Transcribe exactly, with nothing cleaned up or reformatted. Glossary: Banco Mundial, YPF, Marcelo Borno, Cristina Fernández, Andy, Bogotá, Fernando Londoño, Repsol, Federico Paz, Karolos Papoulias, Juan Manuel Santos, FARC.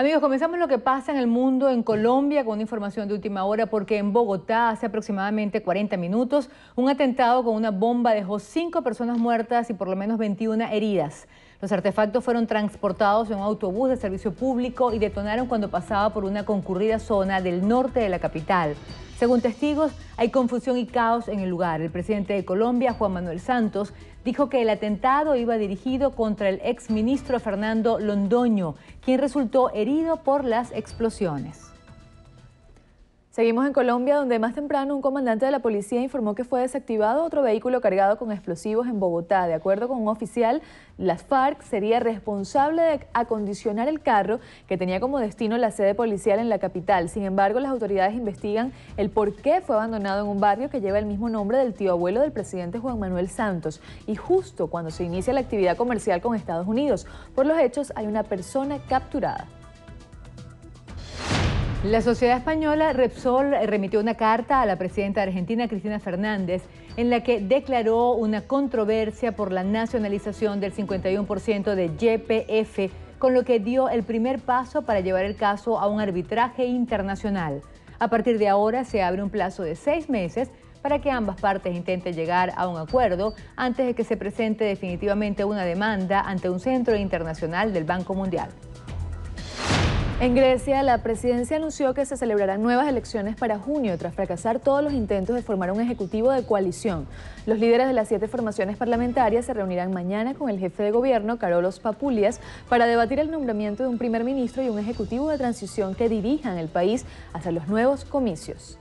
Amigos, comenzamos lo que pasa en el mundo, en Colombia, con información de última hora, porque en Bogotá, hace aproximadamente cuarenta minutos, un atentado con una bomba dejó cinco personas muertas y por lo menos veintiuna heridas. Los artefactos fueron transportados en un autobús de servicio público y detonaron cuando pasaba por una concurrida zona del norte de la capital. Según testigos, hay confusión y caos en el lugar. El presidente de Colombia, Juan Manuel Santos, dijo que el atentado iba dirigido contra el exministro Fernando Londoño, quien resultó herido por las explosiones. Seguimos en Colombia, donde más temprano un comandante de la policía informó que fue desactivado otro vehículo cargado con explosivos en Bogotá. De acuerdo con un oficial, las FARC sería responsable de acondicionar el carro que tenía como destino la sede policial en la capital. Sin embargo, las autoridades investigan el por qué fue abandonado en un barrio que lleva el mismo nombre del tío abuelo del presidente Juan Manuel Santos, y justo cuando se inicia la actividad comercial con Estados Unidos. Por los hechos, hay una persona capturada. La sociedad española Repsol remitió una carta a la presidenta argentina, Cristina Fernández, en la que declaró una controversia por la nacionalización del cincuenta y uno por ciento de Y P F, con lo que dio el primer paso para llevar el caso a un arbitraje internacional. A partir de ahora se abre un plazo de seis meses para que ambas partes intenten llegar a un acuerdo antes de que se presente definitivamente una demanda ante un centro internacional del Banco Mundial. En Grecia, la presidencia anunció que se celebrarán nuevas elecciones para junio tras fracasar todos los intentos de formar un ejecutivo de coalición. Los líderes de las siete formaciones parlamentarias se reunirán mañana con el jefe de gobierno, Karolos Papoulias, para debatir el nombramiento de un primer ministro y un ejecutivo de transición que dirijan el país hacia los nuevos comicios.